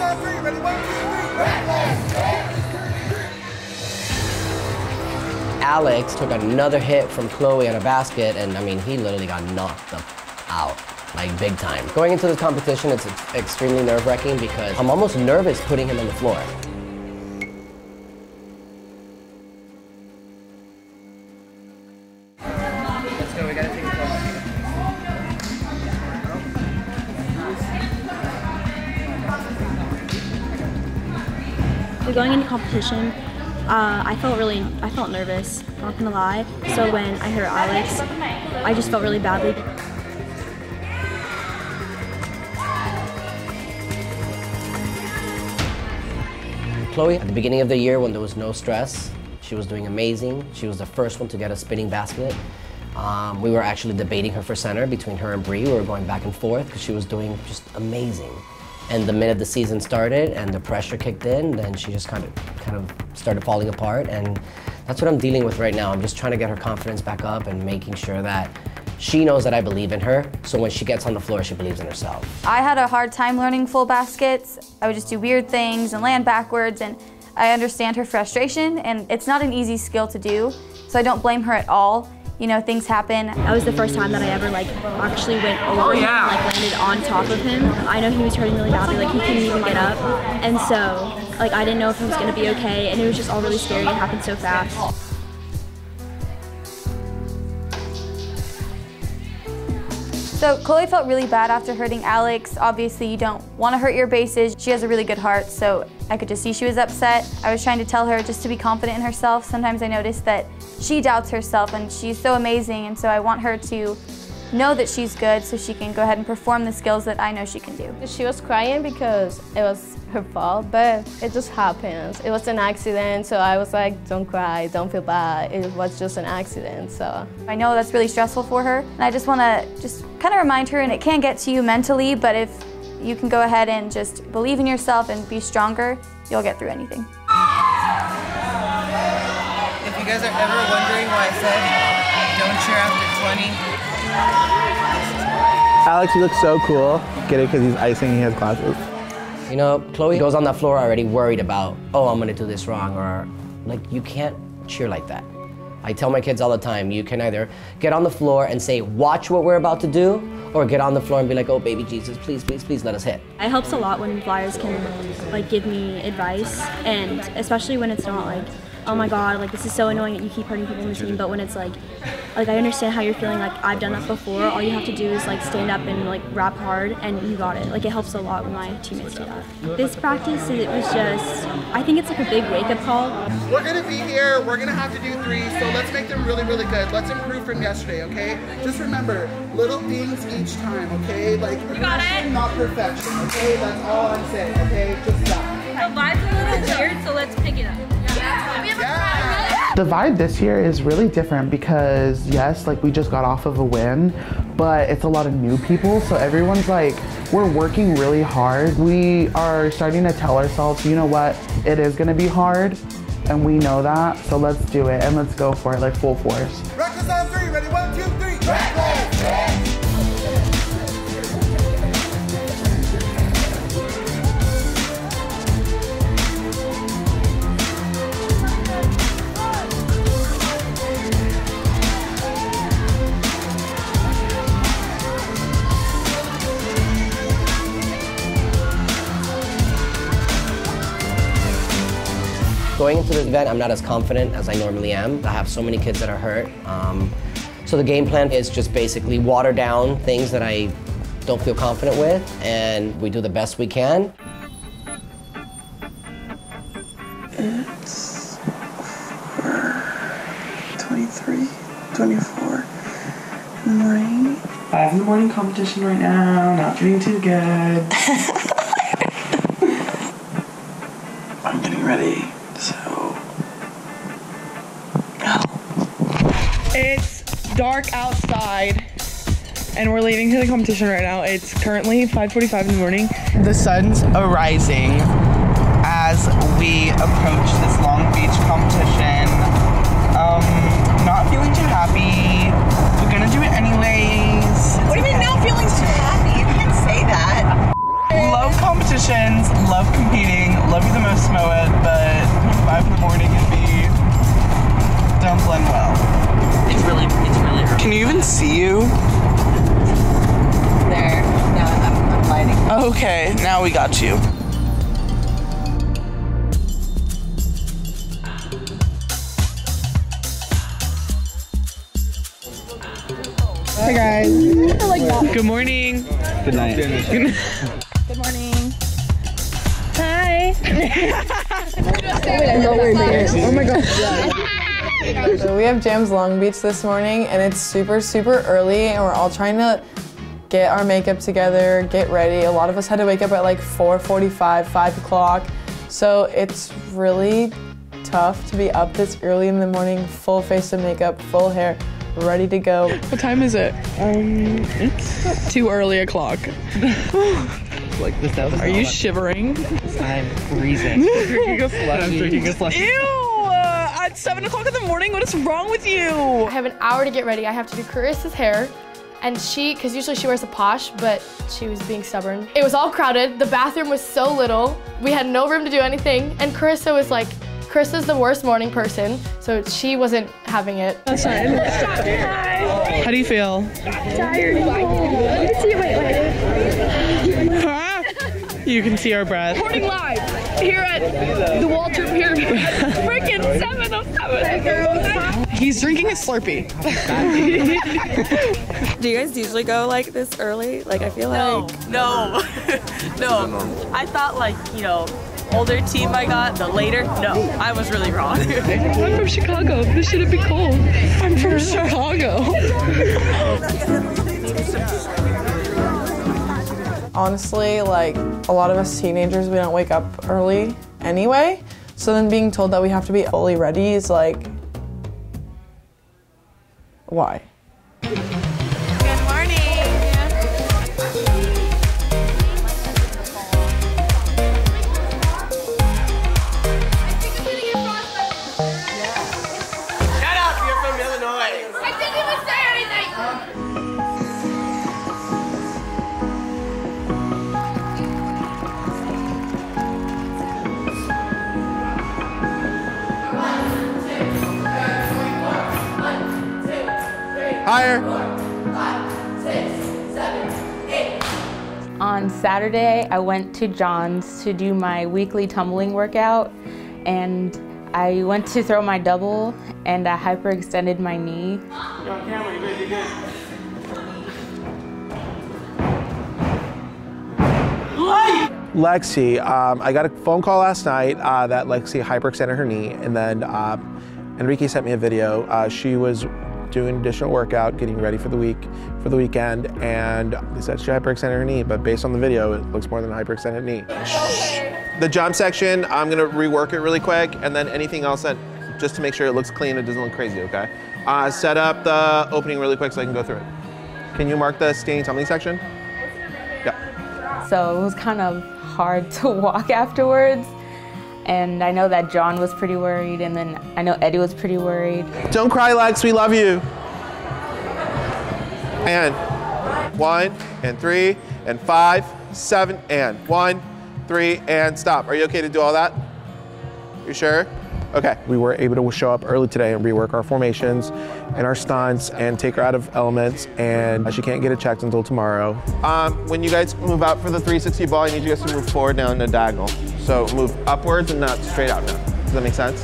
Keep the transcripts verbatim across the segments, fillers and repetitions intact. down three. Ready? One, two, three. Alex took another hit from Chloe on a basket, and I mean, he literally got knocked the out, like big time. Going into this competition, it's extremely nerve-wracking because I'm almost nervous putting him on the floor. Going into competition, uh, I felt really, I felt nervous, not gonna lie. So when I heard Alex, I just felt really badly. Chloe, at the beginning of the year when there was no stress, she was doing amazing. She was the first one to get a spinning basket. Um, we were actually debating her for center between her and Brie. We were going back and forth because she was doing just amazing. And the minute the season started and the pressure kicked in, then she just kind of, kind of started falling apart. And that's what I'm dealing with right now. I'm just trying to get her confidence back up and making sure that she knows that I believe in her. So when she gets on the floor, she believes in herself. I had a hard time learning full baskets. I would just do weird things and land backwards. And I understand her frustration. And it's not an easy skill to do. So I don't blame her at all. You know, things happen. That was the first time that I ever like actually went over oh, yeah. him, like landed on top of him. I know he was hurting really badly, like he couldn't even get up. And so, like I didn't know if he was gonna be okay, and it was just all really scary, it happened so fast. So Chloe felt really bad after hurting Alex. Obviously you don't wanna hurt your bases. She has a really good heart, so I could just see she was upset. I was trying to tell her just to be confident in herself. Sometimes I notice that she doubts herself and she's so amazing, and so I want her to know that she's good so she can go ahead and perform the skills that I know she can do. She was crying because it was her fault, but it just happens. It was an accident, so I was like, don't cry, don't feel bad. It was just an accident, so. I know that's really stressful for her, and I just wanna just kinda remind her, and it can get to you mentally, but if you can go ahead and just believe in yourself and be stronger, you'll get through anything. If you guys are ever wondering why I said don't cheer after twenty. Alex, you look so cool. Get it, because he's icing, he has glasses. You know, Chloe goes on that floor already worried about, oh, I'm gonna do this wrong, or like, you can't cheer like that. I tell my kids all the time, you can either get on the floor and say, watch what we're about to do, or get on the floor and be like, oh, baby Jesus, please, please, please let us hit. It helps a lot when flyers can like give me advice, and especially when it's not like, oh my god, like this is so annoying that you keep hurting people in the team, but when it's like, like I understand how you're feeling, like I've done that before, all you have to do is like stand up and like rap hard and you got it. Like it helps a lot when my teammates do that. This practice, it was just, I think it's like a big wake-up call. We're gonna be here, we're gonna have to do three, so let's make them really, really good. Let's improve from yesterday, okay? Just remember, little things each time, okay? Like, you got it. Not perfection, okay? That's all I'm saying, okay? Just stop. The vibe's a little weird, so let's pick it up. Yeah. The vibe this year is really different because yes, like we just got off of a win, but it's a lot of new people, so everyone's like, we're working really hard. We are starting to tell ourselves, you know what, it is gonna be hard, and we know that, so let's do it, and let's go for it, like full force. Breakfast on three, ready, one, two, three, breakfast! Going into this event, I'm not as confident as I normally am. I have so many kids that are hurt. Um, so the game plan is just basically water down things that I don't feel confident with, and we do the best we can. It's twenty-three, twenty-four in the morning. I have the morning competition right now, not doing too good. I'm getting ready. So, oh. It's dark outside and we're leaving to the competition right now. It's currently five forty-five in the morning. The sun's arising as we approach this Long Beach competition. Um, not feeling too happy. We're gonna do it anyways. What do you mean not feeling too happy? You can't say that. Low competitions, low love competing, love you the most, Moet, but five in the morning would be, don't blend well. It's really, it's really early. Can you even see you? There, no, I'm, I'm lighting. Okay, now we got you. Hey guys. Like that. Good morning. Good night. Good morning. Hi. Oh my god. So we have Jams Long Beach this morning and it's super, super early and we're all trying to get our makeup together, get ready. A lot of us had to wake up at like four forty-five, five o'clock. So it's really tough to be up this early in the morning, full face of makeup, full hair. Ready to go. What time is it? Um, it's too early o'clock. Like this Are you up. shivering? I'm freezing. I'm drinking a slushie. I'm drinking a slushie. Ew! Uh, at seven o'clock in the morning, what is wrong with you? I have an hour to get ready. I have to do Carissa's hair, and she, because usually she wears a posh, but she was being stubborn. It was all crowded. The bathroom was so little. We had no room to do anything, and Carissa was like, Carissa's the worst morning person, so she wasn't having it. That's fine. How do you feel? Tired. Let me see my light. You can see our breath. Morning live here at the Walter Pyramid. Freaking seven of seven. He's drinking a Slurpee. Do you guys usually go like this early? Like I feel like no, no, no. I thought like you know. older team I got, the later, no, I was really wrong. I'm from Chicago, this shouldn't be cold. I'm from Chicago. Honestly, like, a lot of us teenagers, we don't wake up early anyway, so then being told that we have to be fully ready is like, why? Higher. Four, five, six, seven, eight. On Saturday, I went to John's to do my weekly tumbling workout, and I went to throw my double, and I hyperextended my knee. You're on camera, you did, you did. Lexi, um, I got a phone call last night uh, that Lexi hyperextended her knee, and then uh, Enrique sent me a video. Uh, she was doing an additional workout, getting ready for the week, for the weekend, and they said she hyperextended her knee, but based on the video, it looks more than a hyperextended knee. The jump section, I'm gonna rework it really quick, and then anything else that, just to make sure it looks clean, it doesn't look crazy, okay? Uh, set up the opening really quick so I can go through it. Can you mark the standing tumbling section? Yeah. So it was kind of hard to walk afterwards. And I know that John was pretty worried, and then I know Eddie was pretty worried. Don't cry, Lex, we love you. And one, and three, and five, seven, and one, three, and stop. Are you okay to do all that? You sure? Okay. We were able to show up early today and rework our formations and our stunts and take her out of elements, and she can't get it checked until tomorrow. Um, when you guys move out for the three sixty ball, I need you guys to move forward now in a diagonal. So move upwards and not straight out now. Does that make sense?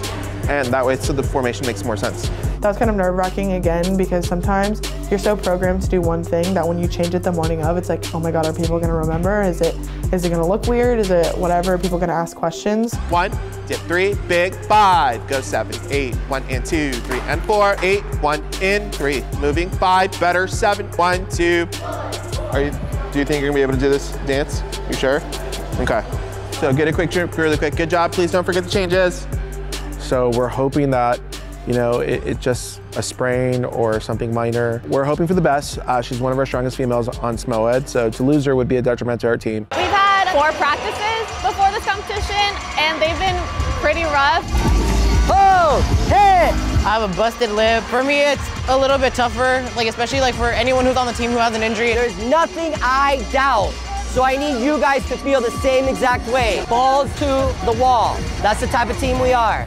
And that way, so the formation makes more sense. That was kind of nerve-wracking again, because sometimes you're so programmed to do one thing that when you change it the morning of, it's like, oh my God, are people gonna remember? Is it, is it gonna look weird? Is it whatever? Are people gonna ask questions? One, dip three, big, five, go seven, eight, one and two, three and four, eight, one and three. Moving five, better, seven, one, two. Are you, do you think you're gonna be able to do this dance? You sure? Okay. So get a quick drink really quick. Good job, please don't forget the changes. So we're hoping that, you know, it's it just a sprain or something minor. We're hoping for the best. Uh, she's one of our strongest females on S M O E D, so to lose her would be a detriment to our team. We've had four practices before this competition, and they've been pretty rough. Oh, hey! I have a busted lip. For me, it's a little bit tougher, like especially like for anyone who's on the team who has an injury. There's nothing I doubt. So I need you guys to feel the same exact way. Balls to the wall. That's the type of team we are.